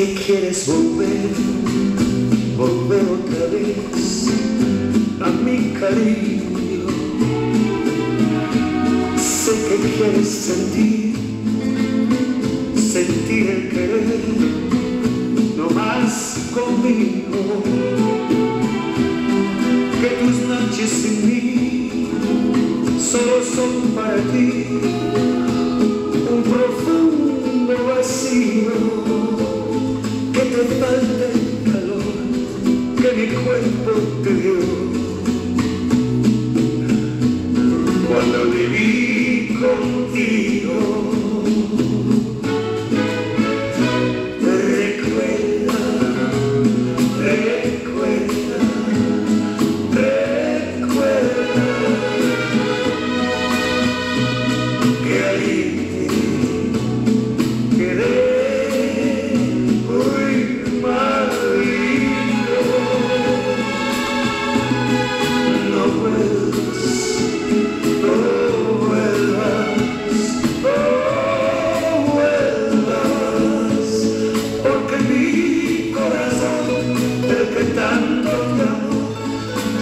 que quieres volver, volver otra vez a mi cariño. Sé que quieres sentir, sentir el querer, no más conmigo. Que tus noches sin mí solo son para ti un profundo vacío. Que te falta el calor que mi cuerpo te dio. Cuando viví contigo, recuerda que ahí te quedé.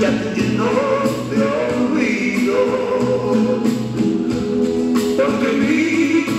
Ya te llenó de olvido, porque mi